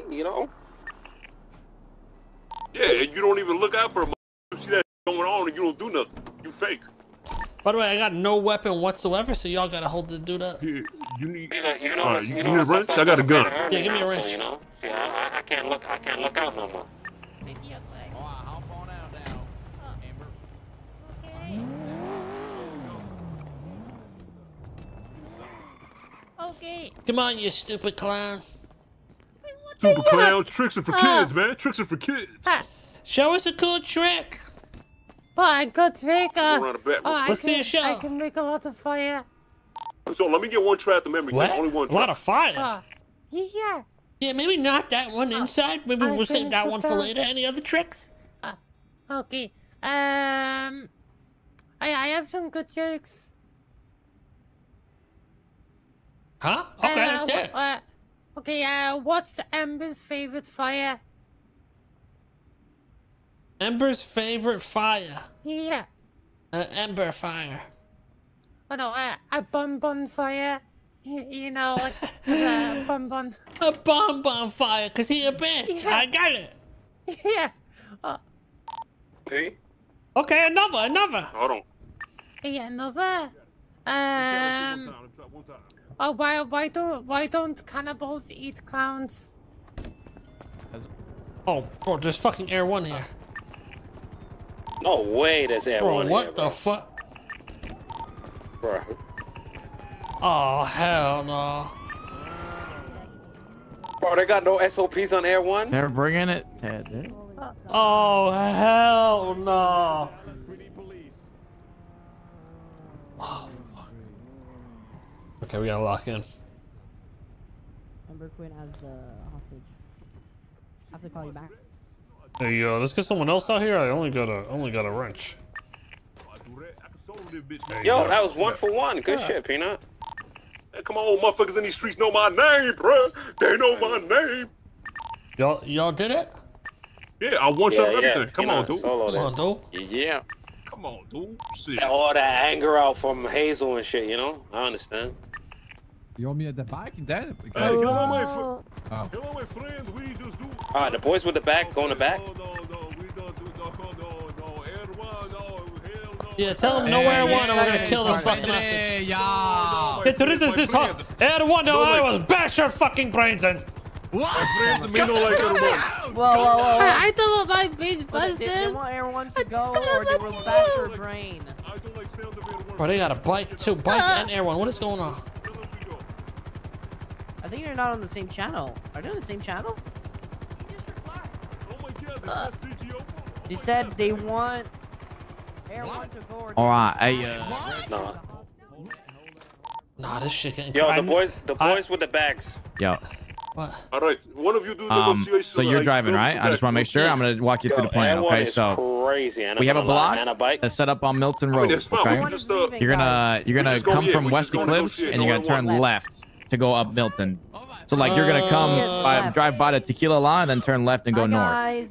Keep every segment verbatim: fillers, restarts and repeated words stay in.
me, you know? Yeah, you don't even look out for a motherfucker. You see that going on and you don't do nothing. You fake. By the way, I got no weapon whatsoever, so y'all gotta hold the dude up. Yeah, you need, you know, you know, uh, you you know, need a wrench? I got a gun. Yeah, give me a wrench. You know? Yeah, I, I can't look, I can't look out no more. Okay. Come on, you stupid clown. Wait, stupid clown. Tricks are for uh, kids, man. Tricks are for kids. Huh. Show us a cool trick. Oh, a good trick. Uh, we'll oh, I, Let's can, see a show. I can make a lot of fire. So let me get one try at the memory. What? Only one try. A lot of fire? Uh, yeah. Yeah, maybe not that one inside. Uh, maybe I we'll save that one for later. Any other tricks? Uh, okay. Um, I, I have some good tricks. Huh? Okay, uh, that's it. Uh, okay, uh, what's Ember's favorite fire? Ember's favorite fire? Yeah. Uh, Ember fire. Oh no, uh, a bonbon fire. You know, like a bonbon. A bonbon fire, because he a bitch. Yeah. I got it. Yeah. Uh, hey? Okay, another, another. Hold on. Yeah, another. Um... Oh, why, why don't why don't cannibals eat clowns? Oh, bro, there's fucking Air One here. No way, there's Air bro, One what here. What the fuck? Bro. Oh hell no. Bro, they got no S O Ps on Air One. They're bringing it. Yeah, dude. Oh hell no. Oh. Okay, we gotta lock in. Ember Queen has the hostage. I have to call you back. Hey, yo, uh, let's get someone else out here. I only got a, only got a wrench. Hey, yo, that was one for one. Good yeah. shit, Peanut. Hey, come on, motherfuckers in these streets know my name, bro. They know my name. Y'all, y'all did it? Yeah, I one shot yeah, yeah. everything. Come on, dude. Come on, dude. Yeah. Come on, dude. Shit. All that anger out from Hazel and shit, you know. I understand. You want me at the back? That, hey, hello, hello, my oh. hello, my friend. We just do. All right, the boys with the back, go in the back. No, no, no, we don't do no, no, no, Air One, no, hell no. Yeah, tell them no Air One, or we're gonna kill this fucking hostage. Yeah. Get rid of this hostage. Air One, no, I was bash your fucking brains in. What? I don't like whoa, whoa, whoa. I thought my face busted. Did you want everyone to go, or did you bash your brain? Bro, they got a bike, two bike uh, and Air One. What is going on? I think you're not on the same channel. Are they on the same channel? Uh, they said they want Air One to go or... Alright, I, uh... Nah. Nah, this shit getting... Yo, the boys, the boys I... with the bags. Yo. What? All right, one of you do um, so you're like, driving, right? I just want to make sure. I'm going to walk you Yo, through the plan, okay? So crazy. We have a block that's set up on Milton Road, I mean, okay? Just, uh, you're going to you're gonna come go from West Eclipse, and no, you're going to turn left to go up Milton. So, like, you're going to come uh, by, drive by the tequila line, then turn left and go north. Does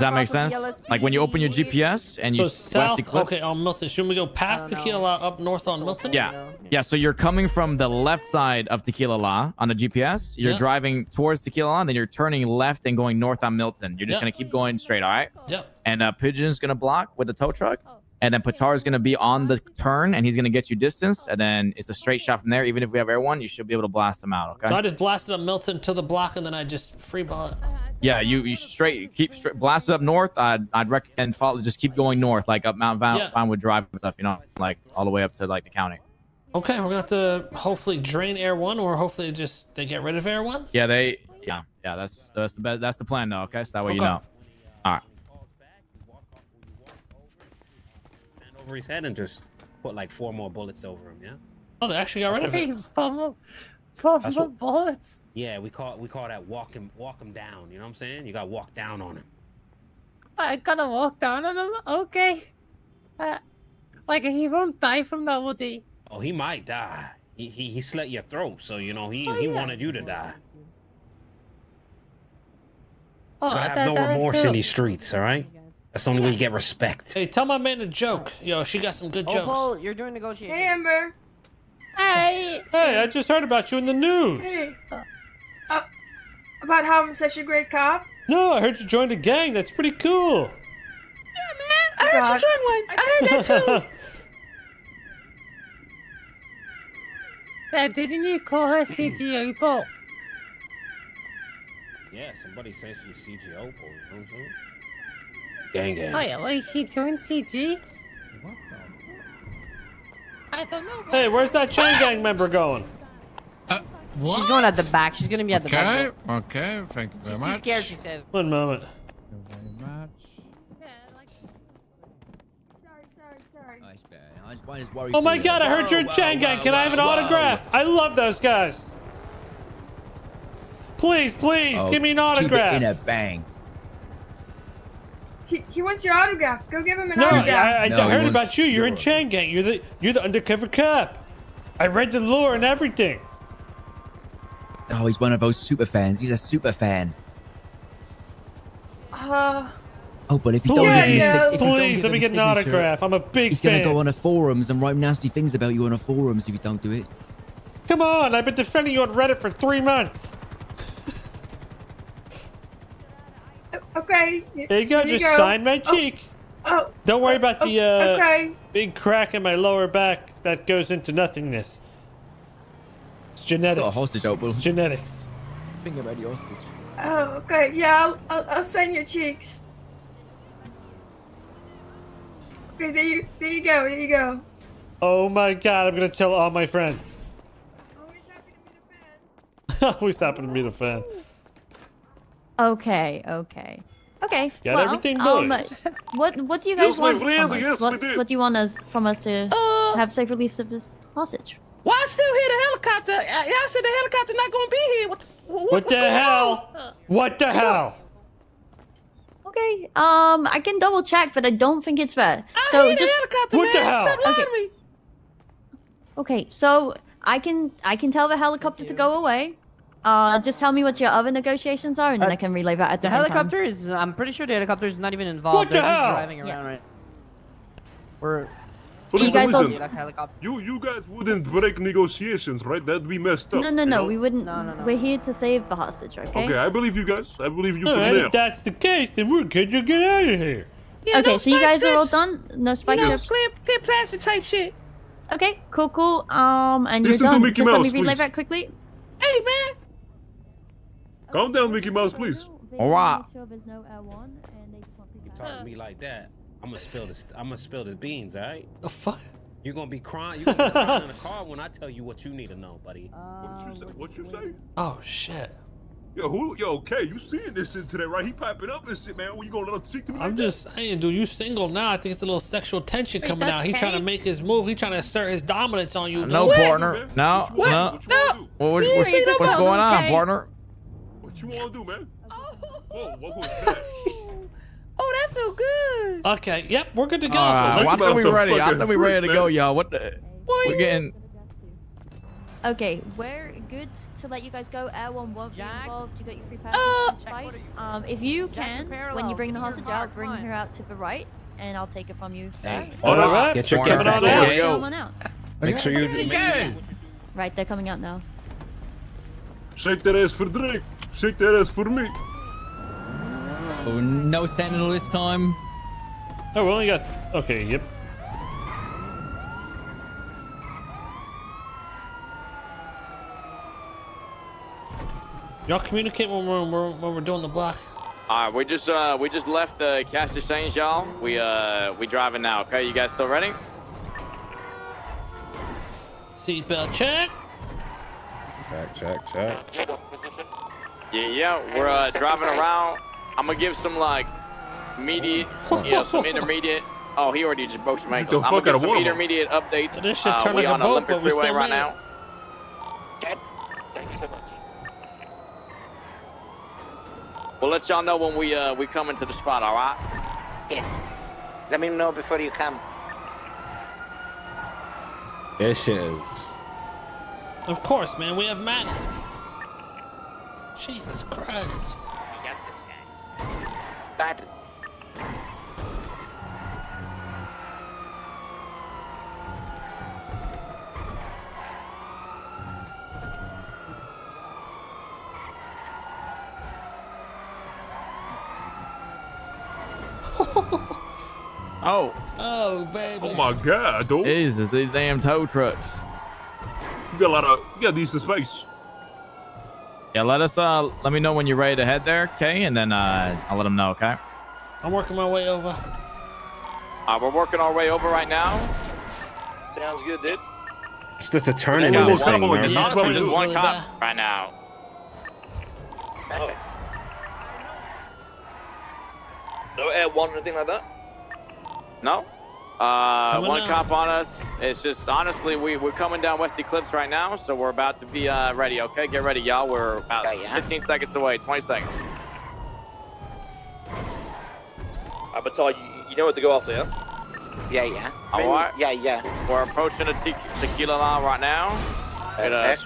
that make sense? Like, when you open your G P S and you so south, West Eclipse. Okay, on Milton. Shouldn't we go past Tequila La up north on Milton? Yeah. Yeah, so you're coming from the left side of Tequila La on the G P S. You're yep. driving towards Tequila La, then you're turning left and going north on Milton. You're just yep. going to keep going straight, all right? Yep. And uh, Pigeon's going to block with the tow truck. And then Patar's going to be on the turn, and he's going to get you distance. And then it's a straight shot from there. Even if we have Air One, you should be able to blast them out, okay? So I just blasted up Milton to the block, and then I just free ball it. Yeah, you, you straight, keep straight, blast it up north. I'd, I'd recommend follow, just keep going north, like up Mount Vine, yeah. Vinewood Drive and stuff, you know, like all the way up to like the county. Okay, we're going to have to hopefully drain Air One, or hopefully just they get rid of Air One? Yeah, they, yeah, yeah, that's, that's, the, best, that's the plan, though, okay? So that way okay. you know. All right. Over his head and just put like four more bullets over him. Yeah. Oh, they actually got rid That's of it. Four more, four more bullets. Yeah, we call we call that walk him walk him down. You know what I'm saying? You gotta walk down on him. I gotta walk down on him. Okay. Uh, like he won't die from that, will he? Oh, he might die. He he he slit your throat, so you know he oh, he yeah. wanted you to die. Oh, I have that, no that remorse in these streets. All right. That's the only way you get respect. Hey, tell my man a joke. Yo, she got some good oh, jokes. Paul, you're doing negotiations. Hey, Ember. Hey. Hey, I just heard about you in the news. Hey. Uh, uh, about how I'm such a great cop? No, I heard you joined a gang. That's pretty cool. Yeah, man. I God. heard you joined one. I heard that, too. Dad, didn't you call her C G Opal? Yeah, somebody says she's C G Opal. You know what I'm saying? Gang, gang. Wait, what is she doing, C G? What the? I don't know. Hey, where's that chain ah! gang member going? Uh, what? She's going at the back. She's going to be at the okay. back. Okay, okay. Thank you very she's much. She's scared, she said. One moment. Thank you very much. Yeah, like... Sorry, sorry, sorry. Nice, man. Oh my God! I heard you're in chain gang. Can I have an autograph? I love those guys. Please, please, give me an autograph. In a bang. He, he wants your autograph. Go give him an autograph. No, I, I no, heard about you. You're in chain gang. You're the you're the undercover cop. I read the lore and everything. Oh, he's one of those super fans. He's a super fan. Uh. Oh, but if you don't yeah, give yeah. him, please let me get an autograph. I'm a big he's fan. He's gonna go on the forums and write nasty things about you on the forums if you don't do it. Come on, I've been defending you on Reddit for three months. Okay. There you go. Here just you go. Sign my cheek. Oh. Oh. Don't worry about oh. the uh, okay. big crack in my lower back that goes into nothingness. It's genetic. It's not a hostage outbull. It's genetics. Think about the hostage. Oh, okay. Yeah, I'll, I'll, I'll sign your cheeks. Okay, there you, there you go, there you go. Oh my God, I'm gonna tell all my friends. Always happy to meet a fan. Always happy to meet a fan. Okay, okay, okay. Got well, everything um, What What do you guys yes, want friend, from us? Yes, what, what do you want us from us to uh, have safe release of this hostage? Why still here the helicopter? I, I said the helicopter not gonna be here. What? What, what the hell? On? What the hell? Okay, um, I can double check, but I don't think it's fair. I so just helicopter, what man. the hell? Stop lying okay. To me. okay, so I can I can tell the helicopter to go away. Uh, just tell me what your other negotiations are, and uh, then I can relay that at the, the same helicopter time. is. I'm pretty sure the helicopter is not even involved. What They're the just hell? driving around, yeah. right? We're. But you guys listen, all... you you guys wouldn't break negotiations, right? That we messed up. No, no, no, know? we wouldn't. No, no, no. We're here to save the hostage, okay? Okay, I believe you guys. I believe you. All right, if that's the case, then we're good to get out of here. Yeah, okay, no so you guys ships. are all done. No spike ships. No clear, clear plastic type shit. Okay, cool, cool. Um, and listen you're done. To Mickey Just Mouse, let me relay that quickly. Hey, man. Calm down, Mickey Mouse, please. All right. You talking to me like that? I'm gonna spill this. I'm gonna spill the beans, all right? The fuck? You're gonna be crying. You're gonna be crying in the car when I tell you what you need to know, buddy. Uh, what you say? What you say? Oh shit. Yo, who? Yo, okay. You seeing this shit today, right? He popping up and shit, man. What you gonna let him speak to me? I'm like just that? saying, dude. You single now? I think it's a little sexual tension Wait, coming out. He Kate? trying to make his move. He trying to assert his dominance on you. Uh, no, partner. No, no. What? no. What no. What, what, what's no what's going on, okay. partner? What you wanna do, man? Oh. Whoa, what was that? Oh, that felt good. Okay, yep, we're good to go. Uh, well, I thought we were ready. I thought we were ready to man. go, y'all. What the? Boy. We're getting. Okay, we're good to let you guys go. Air one won't be involved. You got your free pass. Uh, Jack, you... Um, if you Jack, can, when you bring the hostage out, bring her out to the right, and I'll take it from you. Hey. All right, all right. Get your camera on out. Come on out. Make sure you. Make... Right, they're coming out now. Shake that ass for Drake. Shake that ass for me. Oh, no sentinel this time. Oh, we only got... Okay, yep. Y'all communicate when we're, when we're doing the block. Alright, we just uh, we just left the cash exchange, y'all. We uh, we driving now, okay? You guys still ready? Seatbelt check. Check, check, check. Yeah, yeah, we're uh, driving around. I'm gonna give some like immediate, yeah, some intermediate. Oh, he already just broke some ankle. I'm gonna give some intermediate updates. This should turn uh, we like on a boat, Olympic Freeway right now. We'll let y'all know when we uh we come into the spot. All right? Yes. Let me know before you come. This is. Of course, man. We have madness. Jesus Christ. Bad. Oh. Oh, baby. Oh, my God. Oh. Jesus, these damn tow trucks. You got a lot of, you got decent space. Yeah, let us, uh, let me know when you're ready to head there, okay? And then uh, I'll let them know, okay? I'm working my way over. Uh, we're working our way over right now. Sounds good, dude. It's just a turning thing, There's honestly just one cop right now. Oh. No air one or anything like that? No. Uh, one out. cop on us. It's just, honestly, we, we're coming down West Eclipse right now, so we're about to be uh, ready, okay? Get ready, y'all. We're about okay, yeah. fifteen seconds away, twenty seconds. Uh, but Todd, you, you know what to go after, yeah? Yeah, yeah. All right? Yeah, yeah. We're approaching a te tequila line right now. At a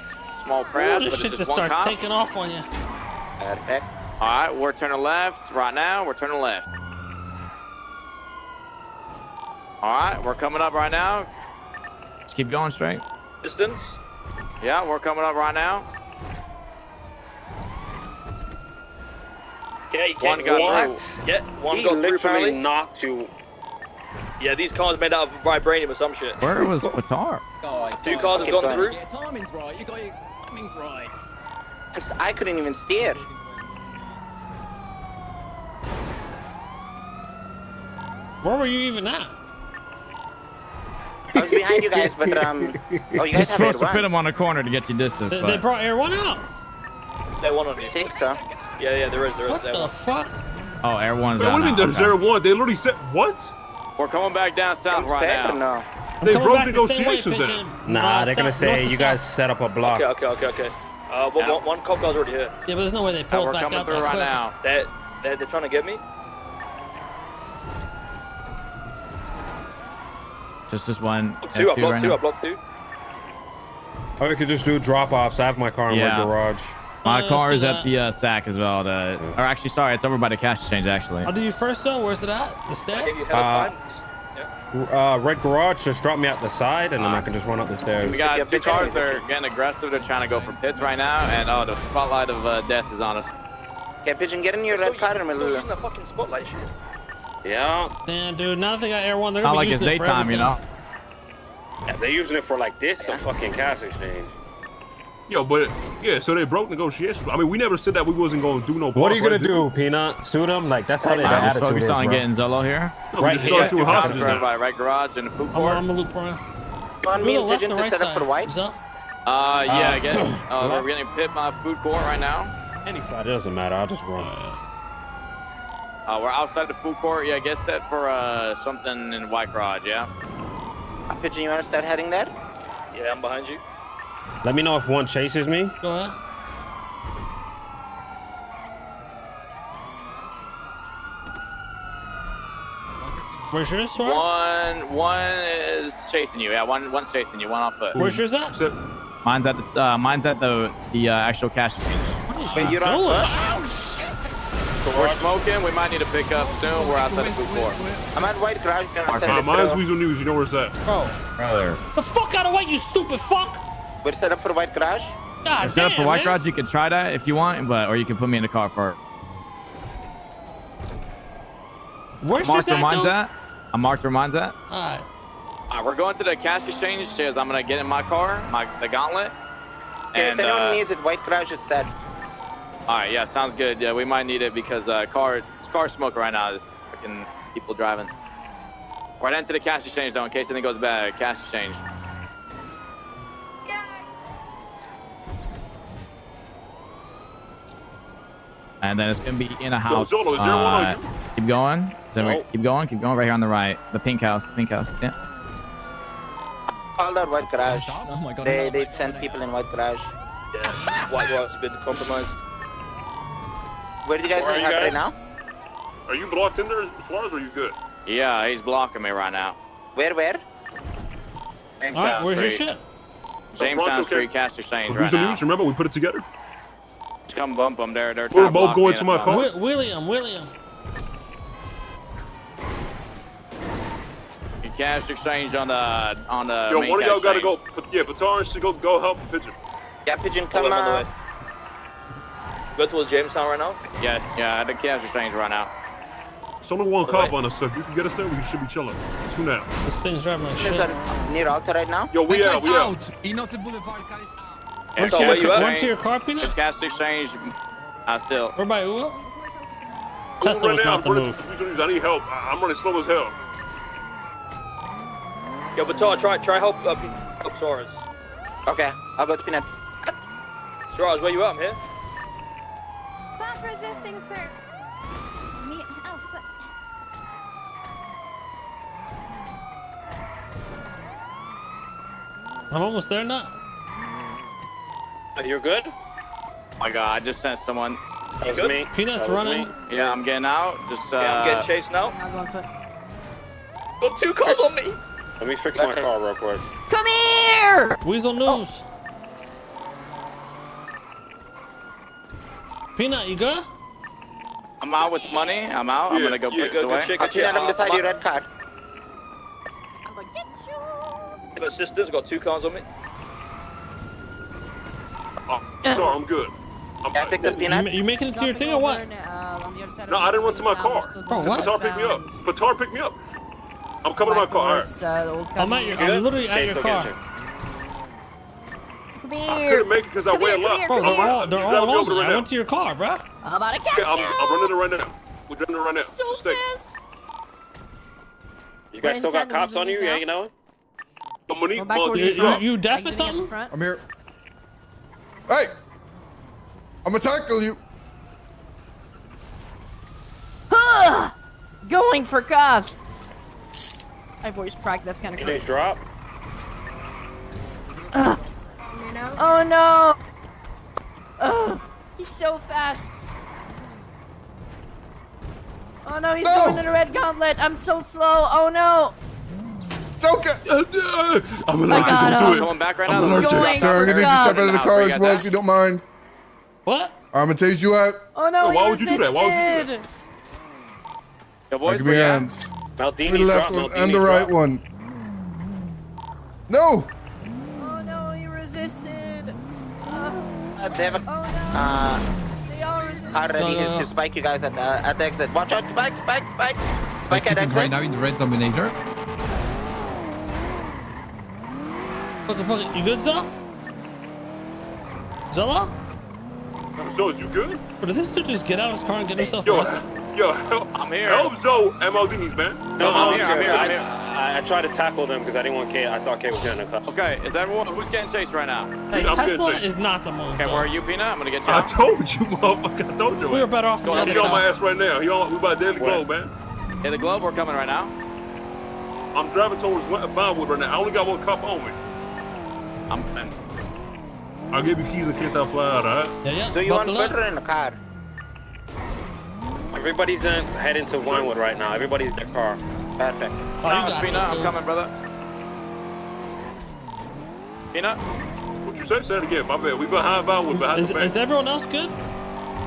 small crowd, Ooh, this but shit it's just, just one starts cop. taking off on you. All right, we're turning left right now. We're turning left. All right, we're coming up right now. Just keep going straight. Distance. Yeah, we're coming up right now. Yeah, you can't go right. Yeah, one he got through apparently. knocked you. Yeah, these cars made out of vibranium or some shit. Where was Qatar? Oh, Two cars have gone through. Yeah, timing's right. You got your timing's right. I couldn't even steer. Where were you even at? I was behind you guys, but um. Oh, you guys You're supposed to put them on a corner to get you distance. They, they brought Air One out. They one on you. I think so. Yeah, yeah, there is. There what is, there the one. fuck? Oh, Air One's out. What do you mean there's okay. Air One? They literally said what? We're coming back down south right now. No. They broke negotiations the then. Nah, uh, they're south, gonna say you guys set up a block. Okay, okay, okay, okay. Uh, one, one, one cop car's already here. Yeah, but there's no way they pulled uh, back up. We're coming through right quick. now. They're, they're, they're trying to get me. Just this one. Two, I blocked right two, I blocked two. Or we could just do drop-offs. I have my car in yeah. my garage. My uh, car is that. at the uh, sack as well. To, or actually, sorry, it's over by the cash exchange, actually. I'll do you first, though. Where's it at? The stairs? Uh, yeah. uh, red garage, just drop me out the side, and uh, then I can just run up the stairs. We got two cars that are getting aggressive. They're trying to go for pits right now, and oh, the spotlight of uh, death is on us. Yeah, Pigeon, get in your red car and Missoula. the fucking spotlight shit. Yeah. Damn, dude. Now that they got Air One, they're gonna be using it for everything. Not like it's daytime, you know. Yeah, they're using it for like this some fucking cash exchange. Yo, but yeah, so they broke negotiations. I mean, we never said that we wasn't gonna do no. What are you gonna do, Peanut? Suit them? Like that's how they got attitude. Focus on getting Zolo here. Right here. Right garage and the food court. I'm a loop around. On me, left and right side. Uh, yeah, I guess. Uh, we're getting pit by food court right now. Any side, it doesn't matter. I'll just run. Uh, we're outside the food court. Yeah, I guess set for uh, something in White Garage, yeah? I'm pitching you want to start heading there? Yeah, I'm behind you. Let me know if one chases me. Go ahead. Where's yours? One, one is chasing you. Yeah, one, one's chasing you. One off foot. Where's yours at? Mine's at the, uh, mine's at the, the uh, actual cash exchange. Wait, you're on foot? So we're smoking, we might need to pick up soon. We're outside the food court. I'm at White Garage. Mine's Weasel News, you know where it's at. Oh. Right there. The fuck out of white, you stupid fuck! We're set up for White Garage? God, we're set up for White Garage, you can try that if you want, but or you can put me in the car for it. Where's your at? mine's at. I marked where mine's at. Alright. Alright, we're going to the cash exchange chairs. I'm gonna get in my car, my the gauntlet. Okay, and, if anyone uh, needs it, White Garage is set. All right, yeah, sounds good. Yeah, we might need it because uh, car car smoke right now. There's fucking people driving. Right into the cash exchange though, in case anything goes bad. Cash exchange. Yeah. And then it's gonna be in a house. Yo, Dolo, is there uh, one on keep going. So no. Keep going. Keep going. Right here on the right, the pink house. The pink house. Yeah. All that White Garage. Oh my God. They they send people in White Garage. Yeah. White Garage has been compromised. Where do you guys have right now? Are you blocked in there, Flores, or are you good? Yeah, he's blocking me right now. Where, where? Jamestown All right, where's Street. your shit? Jamestown Street, okay. Cash Exchange right now. Remember, we put it together? Just come bump them there. They're We're both going to my car. Wi William, William. Cash Exchange on the, on the Yo, one of y'all gotta go. Yeah, Flores should go, go help Pigeon. Yeah, Pigeon, come on. on. Go towards Jamestown right now? Yeah, yeah, the cash exchange right now. So long one cop on us, sir. If you can get us there, we should be chilling. Two now. This thing's driving like shit. Need out right now? Yo, we out, we out. Innocent Boulevard, guys. One to your car, Peanut? Gas exchange. I still. Where by Uwa? Tesla was not the move. I need help. I'm running slow as hell. Yo, Batal, try, try help up uh, Suarez. Okay, I'll go to Peanut. Suarez, where you at, man? Stop resisting, sir. Me, oh, but... I'm almost there, Nut. You're good? Oh my God, I just sent someone. That was me. Peanut's running. Me. Yeah, I'm getting out. Just uh... yeah, I'm getting chased now. Got two calls on me. Let me fix my car real quick. Come here! Weasel news. Oh. Peanut, you good? I'm out with money. I'm out. Yeah, I'm gonna go yeah, fix it away. Peanut, yeah. I'm beside uh, your red card. I'm gonna get you. The sister's got two cars on me. Oh, sorry, I'm good. I'm yeah, pick up Peanut. You, you making it to your thing or what? No, I didn't run to my car. Bro, what? Patar picked me up. Patar picked me up. I'm coming to my car. Right. I'm at your. I'm literally at your car. Come here. I couldn't make it because I went left. Bro, they're all, they're all over. Right I now. Went to your car, bro. I'm about to catch okay, I'm, you. I'm running it right now. We're running it right now. So fast. You guys still got cops on you? Yeah, you know. Monique, you, you deaf or something? I'm here. Hey, I'm gonna tackle you. Huh? Going for cops. I voice cracked, that's kind of crazy. Did they drop? Uh, oh no! Uh, he's so fast! Oh no, he's no. going in a red gauntlet! I'm so slow! Oh no! It's okay! I'm allergic, don't do it! I'm back right I'm allergic. Going Sorry, I'm gonna need to step out of the car as well if you don't mind. What? I'm gonna take you out. Oh no, no why would you do that? Why would you do that? Yo, boys, give me hands. Maldini the left drop, one Maldini and the right drop. One. No! Oh no, he resisted. Uh, David, oh no. Uh, they all resisted. Already no, no, no. to spike you guys at, uh, at the exit. Watch out, spike, spike, spike. Spike at exit. Right now in the red dominator. Fuck it, fuck it. You good, Zella? Zella? So, you good? But did this dude just get out of his car and get himself hey, arrested? Yo, I'm here. Help Zoe and Maldini's, man. No, I'm, I'm here, I'm here. I'm here. I, I tried to tackle them because I didn't want Kate. I thought Kate was getting a cut. Okay, is everyone who's getting chased right now? Hey, I'm Tesla is not the most. Okay, though. Where are you, Peanut? I'm gonna get you. I told you, motherfucker. I told you. We were better off. Go ahead. He's on my ass right now. He on. We about to hit the globe, man. Hit the globe. We're coming right now. I'm driving towards Vinewood right now. I only got one cop on me. I'm. I'm I'll give you keys in case I fly out, alright? Yeah, yeah. So you want better in the car? Everybody's in, heading to Vinewood right now. Everybody's in their car. Perfect. Oh, no, Peanut, I'm coming, brother. Peanut? What you say? Say it again. My bad. We behind Vinewood. Behind is, the is everyone else good?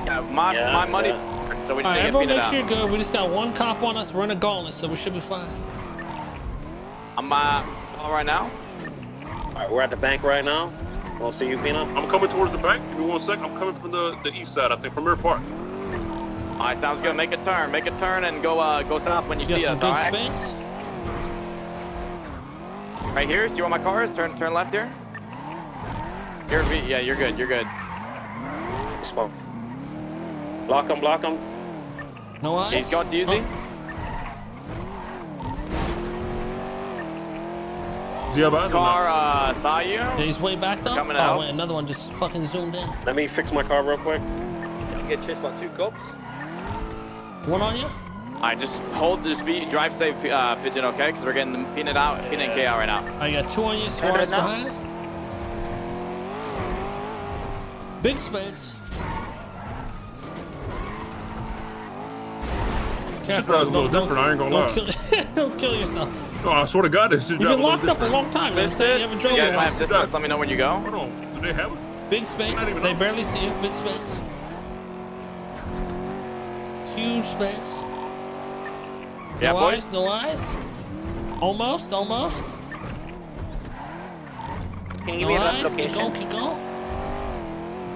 Yeah, my, yeah, my money's... Yeah. So we just All right, everyone make sure you're good. We just got one cop on us. We're in a gauntlet, so we should be fine. I'm uh, all right now. All right, we're at the bank right now. We'll see you, Peanut. I'm coming towards the bank. Give me one sec. I'm coming from the, the east side, I think, from Premier Park. All right, sounds good. Make a turn. Make a turn and go uh, go south when you, you see us. All right. Space. Right here. Do you want my cars? Turn turn left here. Here, yeah, you're good. You're good. Smoke. Block him. Block him. No eyes. He's going to Uzi. Oh. Car uh, saw you. Yeah, he's way back though. Coming oh, out. Wait, another one just fucking zoomed in. Let me fix my car real quick. Yeah, get chased by two cops. One on you? Alright, just hold this beat, drive safe, uh, Pigeon, okay? Because we're getting the Peanut out, Peanut and K out right now. I got two on you, Suarez behind. Big space. This drive's a little different, I ain't gonna lie. Don't kill, don't kill yourself. Oh, I swear to God, this shit drive You've been locked up a long time, man. You haven't drove in a while. Let me know when you go. Hold on, do they have it? Big space, they barely see you, big space. Huge space. Yeah, no eyes, no eyes. Almost, almost. Can you no eyes, keep going, keep going.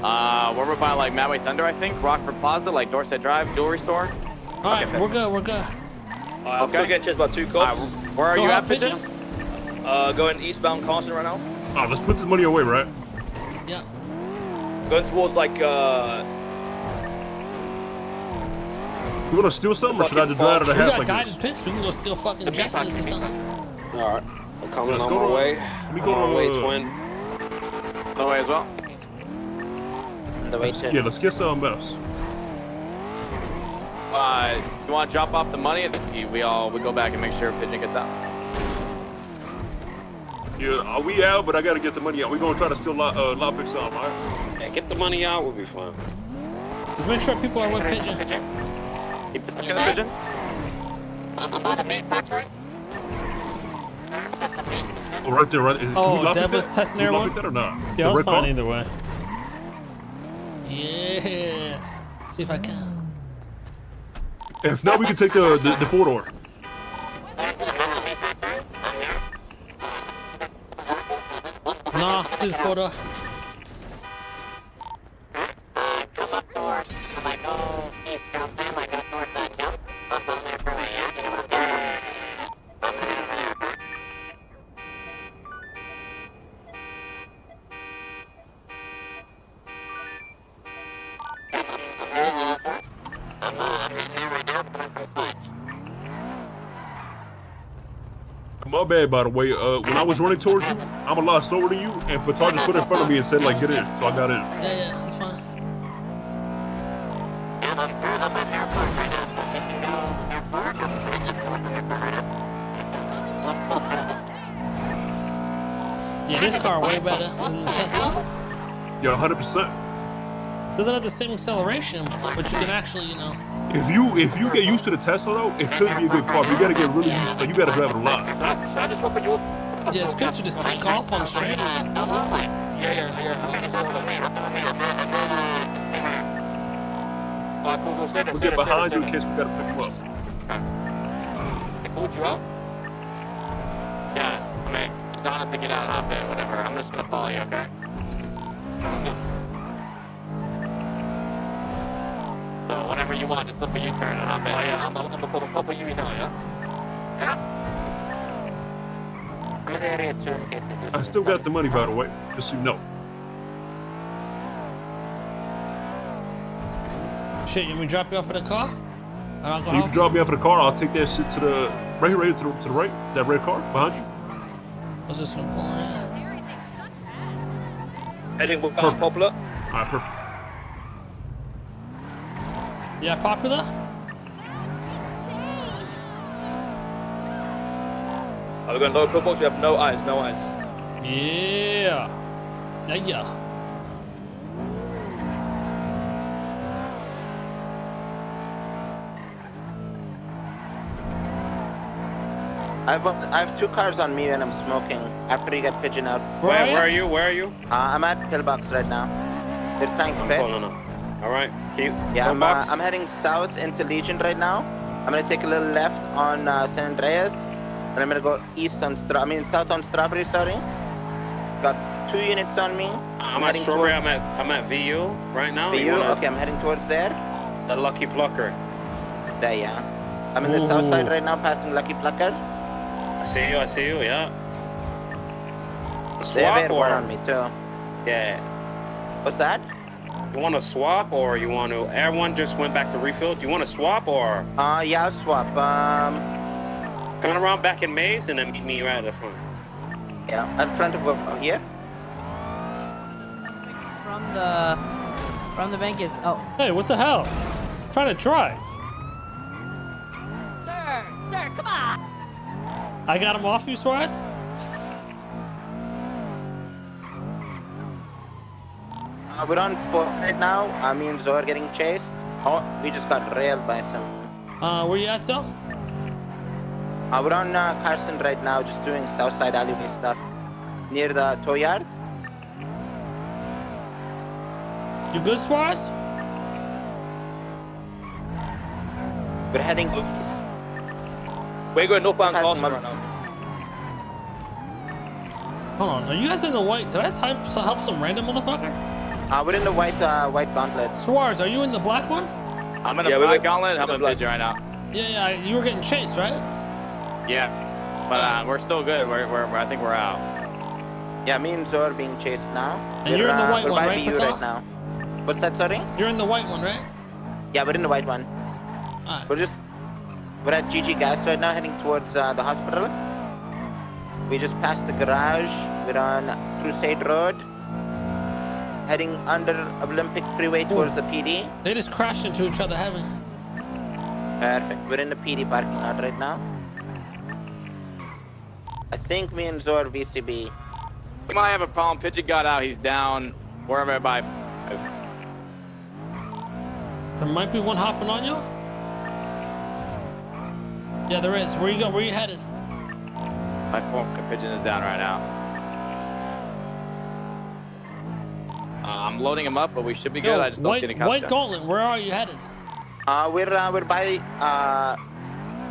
Uh, we're by like Madway Thunder, I think. Rockford Plaza, like Dorset Drive, jewelry store. Alright, okay, we're good, we're good. Alright, okay. I'm getting chased by two cops. Right, where are go you at, Pigeon? Pigeon? Uh, going eastbound Constant right now. Alright, let's put this money away, right? Yeah. Going towards, like, uh... You wanna steal something, or should I just drive out of the house like this? We got guided picks, we can go steal fucking justice or something. Alright, we're coming on our way. Let me go on our way, twin. On our way as well. Yeah, let's get some else. Uh, you want to drop off the money, and then we all we go back and make sure Pigeon gets out. Yeah, are we out? But I gotta get the money out. We're gonna try to steal lot uh, lot picks off, alright? Yeah, get the money out. We'll be fine. Just make sure people are with Pigeon. Keep the Pigeon. Pigeon. Oh, right there, right there. Oh, Dev was testing everyone. That or not? Yeah, I was fine either way. Yeah. Let's see if I can. If not, we can take the, the, the four door. Nah, see the four door. My bad, by the way. Uh, when I was running towards you, I'm a lot slower than you, and Patar just put it in front of me and said, like, get in. So I got in. Yeah, yeah, that's fine. Yeah, this car way better than the Tesla. Yeah, one hundred percent. Doesn't have the same acceleration, but you can actually, you know. If you if you get used to the Tesla though, it could be a good car, but you gotta get really used to it. You gotta drive it a lot. Yeah, it's good to just take off on the street. Yeah, yeah, yeah. We'll get behind you in case we gotta pick you up. Hold you up? Yeah, I mean, I don't have to get out of there, whatever. I'm just gonna follow you, okay? So whenever you want, just look for you turn and I'm I'm gonna pull a couple of you now, yeah? I still got the money, by the way, just so you know. Shit, you want me to drop you off at the car? And I'll go you can drop me off at the car, I'll take that shit to the right here, right to the, to the right, that red car behind you. What's this one pulling out? I think we're going popular. Alright, perfect. Yeah, popular? Are we going to load club box? We have no eyes, no eyes. Yeah. Yeah, yeah. I've I have two cars on me and I'm smoking. After you get Pigeon out. Where, where, are, where are you? Where are you? Uh, I'm at pillbox right now. They're trying to fit. No, no, no. All right. Keep yeah, I'm, uh, I'm heading south into Legion right now. I'm gonna take a little left on uh, San Andreas, and I'm gonna go east on Stra I mean south on Strawberry. Sorry. Got two units on me. I'm, I'm at Strawberry. I'm at I'm at V U right now. V U. Wanna... Okay, I'm heading towards there. The Lucky Plucker. There, yeah. I'm in the Ooh. south side right now, passing Lucky Plucker. I see you. I see you. Yeah. They have airborne on me too. Yeah. What's that? You want to swap or you want to? Everyone just went back to refill. Do you want to swap or? Uh, yeah, I'll swap. Um, coming around back in Maze and then meet me right at the front. Yeah, at front of uh, here. From the from the bank is. Oh. Hey, what the hell? I'm trying to drive. Sir, sir, come on. I got him off you, Suarez. Uh, we're on four right now. I mean, Zoe getting chased. Oh, we just got railed by some. Uh, where you at, Zoe? Uh, we're on uh, Carson right now, just doing Southside Alleyway stuff near the tow yard. You good, Suarez? We're heading east. We're going northbound Carson right now. Hold on, are you guys in the white? Did I just help, help some random motherfucker? Uh, we're in the white, uh, white gauntlet. Suarez, are you in the black one? I'm in a yeah, black gauntlet. I'm in a midget right now. Yeah, yeah. You were getting chased, right? Yeah, but uh, we're still good. We're, we're, we're I think we're out. Yeah, me and Zor are being chased now. And we're, you're in the white uh, one, right? What's right now? What's that, sorry? You're in the white one, right? Yeah, we're in the white one. All right. We're just we're at G G Gas right now, heading towards uh, the hospital. We just passed the garage. We're on Crusade Road, heading under Olympic Freeway towards Ooh. the P D. They just crashed into each other, haven't they? Perfect. We're in the P D parking lot right now. I think me and Zor V C B. We might have a problem. Pidgeot got out. He's down. Wherever by. There might be one hopping on you. Yeah, there is. Where you go? Where you headed? My fucking pigeon is down right now. Uh, I'm loading him up, but we should be good. Yo, I just don't white, see any cops. White Gauntlet, where are you headed? Uh, we're uh, we're by uh,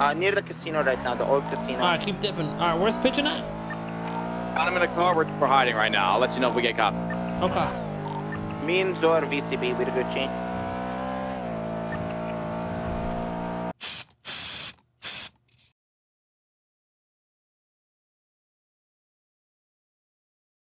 uh near the casino right now, the old casino. All right, keep dipping. All right, where's Pigeon at? Got him in a car. We're, we're hiding right now. I'll let you know if we get cops. Okay. Me and Zor V C B, we're a good chain.